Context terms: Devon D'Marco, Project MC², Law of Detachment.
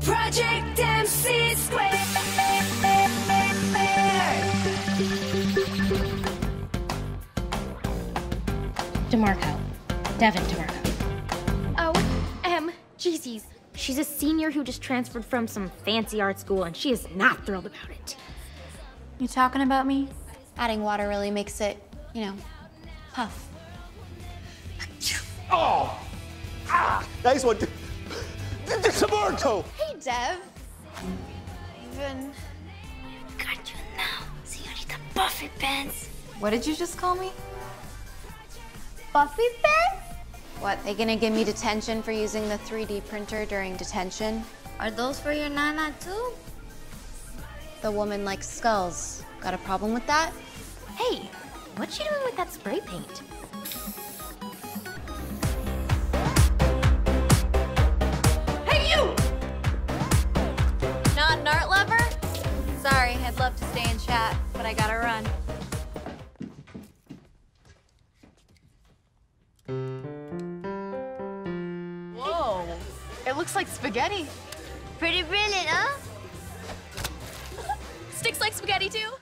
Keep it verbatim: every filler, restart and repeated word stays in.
Project M C squared. D'Marco. Devon D'Marco. Oh, M. Jeezies. She's a senior who just transferred from some fancy art school, and she is not thrilled about it. You talking about me? Adding water really makes it, you know, puff. Oh! Ah! Nice one. D'Marco! Hey, Dev. Even. Got you now, Senorita Buffy Pants. What did you just call me? Buffy Pants? What, they gonna give me detention for using the three D printer during detention? Are those for your nana, too? The woman likes skulls. Got a problem with that? Hey, what's she doing with that spray paint? Hey, you! Not an art lover? Sorry, I'd love to stay and chat, but I gotta run. It looks like spaghetti. Pretty brilliant, huh? Sticks like spaghetti, too.